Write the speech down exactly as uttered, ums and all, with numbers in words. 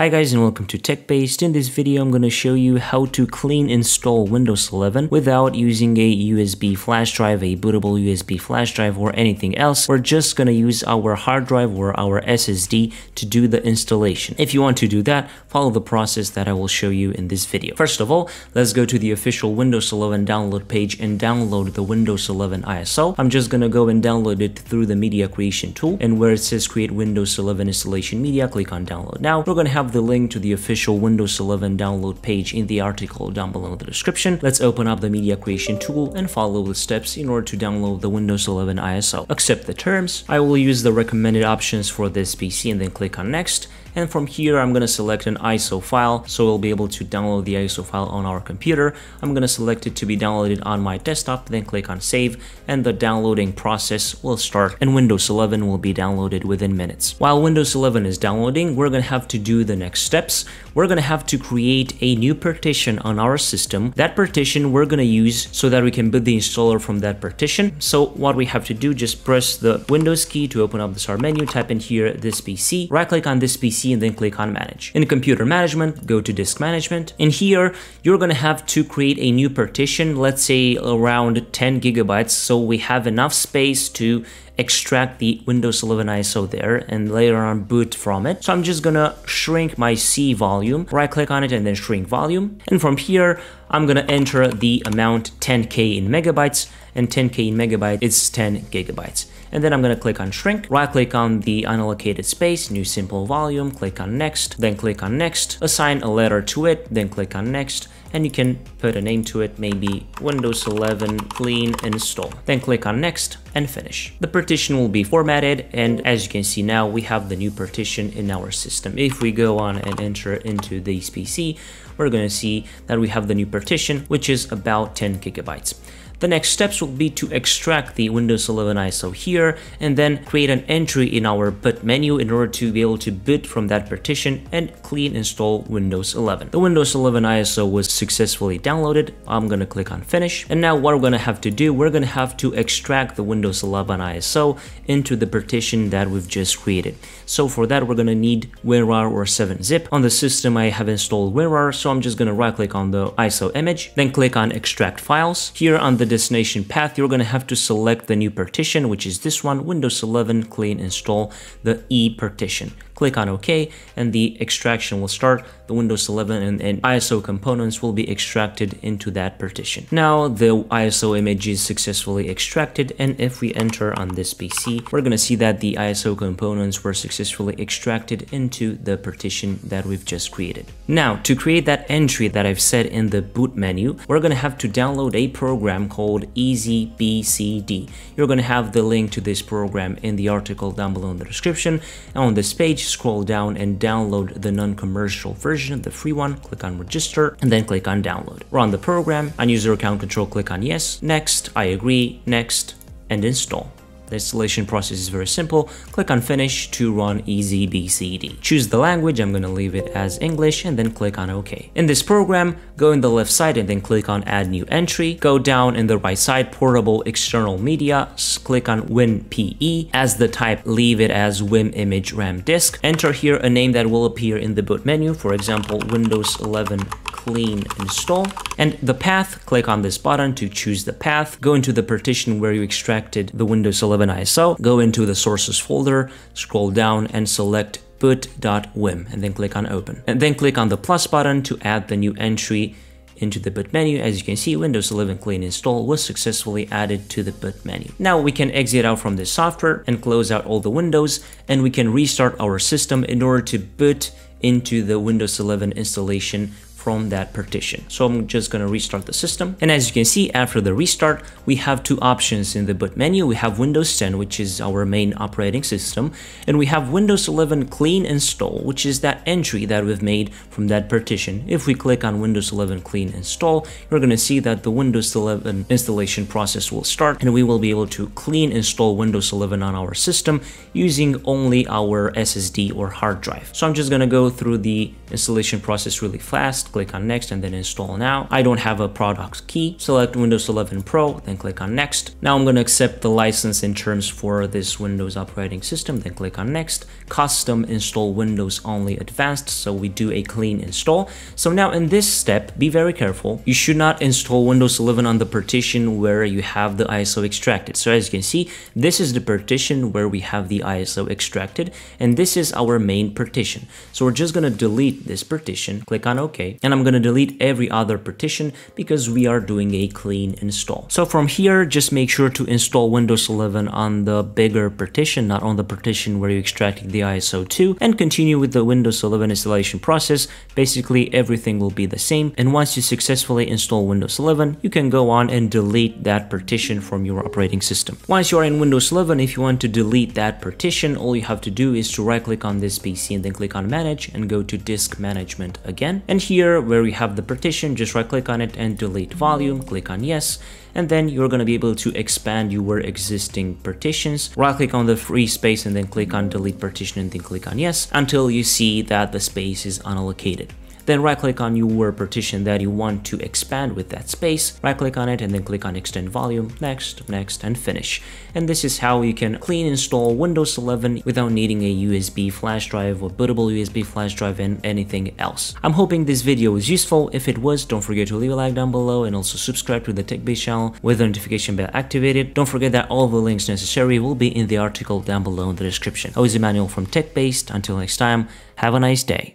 Hi guys and welcome to TechBased. In this video I'm going to show you how to clean install Windows eleven without using a U S B flash drive, a bootable U S B flash drive or anything else. We're just going to use our hard drive or our S S D to do the installation. If you want to do that, follow the process that I will show you in this video. First of all, let's go to the official Windows eleven download page and download the Windows eleven I S O. I'm just going to go and download it through the media creation tool, and where it says create Windows eleven installation media, click on download. Now we're going to have the link to the official Windows eleven download page in the article down below in the description. Let's open up the media creation tool and follow the steps in order to download the Windows eleven I S O. Accept the terms. I will use the recommended options for this P C and then click on next. And from here, I'm going to select an I S O file, so we'll be able to download the I S O file on our computer. I'm going to select it to be downloaded on my desktop, then click on save, and the downloading process will start, and Windows eleven will be downloaded within minutes. While Windows eleven is downloading, we're going to have to do the next steps. We're going to have to create a new partition on our system. That partition we're going to use so that we can boot the installer from that partition. So what we have to do, just press the Windows key to open up the start menu, type in here this P C, right click on this P C, and then click on manage. In computer management, go to disk management, and here you're going to have to create a new partition, let's say around ten gigabytes, so we have enough space to extract the Windows eleven I S O there and later on boot from it. So I'm just gonna shrink my C volume, right click on it and then shrink volume, and from here I'm gonna enter the amount ten K in megabytes, and ten K in megabytes is ten gigabytes, and then I'm gonna click on shrink, right click on the unallocated space, new simple volume, click on next, then click on next, assign a letter to it, then click on next, and you can put a name to it, maybe Windows eleven clean install, then click on next and finish. The partition will be formatted, and as you can see now we have the new partition in our system. If we go on and enter into this P C, we're going to see that we have the new partition, which is about ten gigabytes. The next steps will be to extract the Windows eleven I S O here and then create an entry in our boot menu in order to be able to boot from that partition and clean install Windows eleven. The Windows eleven I S O was successfully downloaded. I'm going to click on finish. And now what we're going to have to do, we're going to have to extract the Windows eleven I S O into the partition that we've just created. So for that, we're going to need WinRAR or seven zip. On the system, I have installed WinRAR, so I'm just going to right click on the I S O image, then click on extract files. Here on the destination path, you're going to have to select the new partition, which is this one, Windows eleven clean install, the E partition. Click on OK, and the extraction will start. The Windows eleven and, and I S O components will be extracted into that partition. Now the I S O image is successfully extracted, and if we enter on this P C, we're going to see that the I S O components were successfully extracted into the partition that we've just created. Now, to create that entry that I've said in the boot menu, we're going to have to download a program called EasyBCD. You're going to have the link to this program in the article down below in the description. And on this page, scroll down and download the non-commercial version, the free one, click on register, and then click on download. Run the program, on user account control, click on yes, next, I agree, next, and install. The installation process is very simple. Click on finish to run EasyBCD. Choose the language, I'm going to leave it as English, and then click on OK. In this program, go in the left side and then click on add new entry. Go down in the right side, portable external media, click on WinPE. As the type, leave it as WIM image RAM disk. Enter here a name that will appear in the boot menu, for example, Windows eleven clean install. And the path, click on this button to choose the path. Go into the partition where you extracted the Windows eleven I S O, go into the sources folder, scroll down and select boot dot wim, and then click on open, and then click on the plus button to add the new entry into the boot menu. As you can see, Windows eleven clean install was successfully added to the boot menu. Now we can exit out from this software and close out all the windows, and we can restart our system in order to boot into the Windows eleven installation from that partition. So I'm just going to restart the system. And as you can see, after the restart, we have two options in the boot menu. We have Windows ten, which is our main operating system, and we have Windows eleven clean install, which is that entry that we've made from that partition. If we click on Windows eleven clean install, you're going to see that the Windows eleven installation process will start, and we will be able to clean install Windows eleven on our system using only our S S D or hard drive. So I'm just going to go through the installation process really fast. click on next and then install now. I don't have a product key. Select Windows eleven Pro, then click on next. Now I'm going to accept the license and terms for this Windows operating system, then click on next. Custom install Windows only advanced, so we do a clean install. So now in this step, be very careful. You should not install Windows eleven on the partition where you have the I S O extracted. So as you can see, this is the partition where we have the I S O extracted, and this is our main partition. So we're just going to delete this partition, click on OK, and I'm going to delete every other partition because we are doing a clean install. So from here, just make sure to install Windows eleven on the bigger partition, not on the partition where you extracted the I S O to, and continue with the Windows eleven installation process. Basically, everything will be the same, and once you successfully install Windows eleven, you can go on and delete that partition from your operating system. Once you are in Windows eleven, if you want to delete that partition, all you have to do is to right click on this P C and then click on manage and go to disk management again, and here where we have the partition, just right click on it and delete volume, click on yes, and then you're going to be able to expand your existing partitions. Right click on the free space and then click on delete partition and then click on yes until you see that the space is unallocated. Then right click on your partition that you want to expand with that space, right click on it and then click on extend volume, next, next, and finish. And this is how you can clean install Windows eleven without needing a U S B flash drive or bootable U S B flash drive and anything else. I'm hoping this video was useful. If it was, don't forget to leave a like down below and also subscribe to the TechBase channel with the notification bell activated. Don't forget that all the links necessary will be in the article down below in the description. I was Emmanuel from TechBase. Until next time, have a nice day.